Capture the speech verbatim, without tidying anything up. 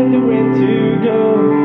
where the wind to go.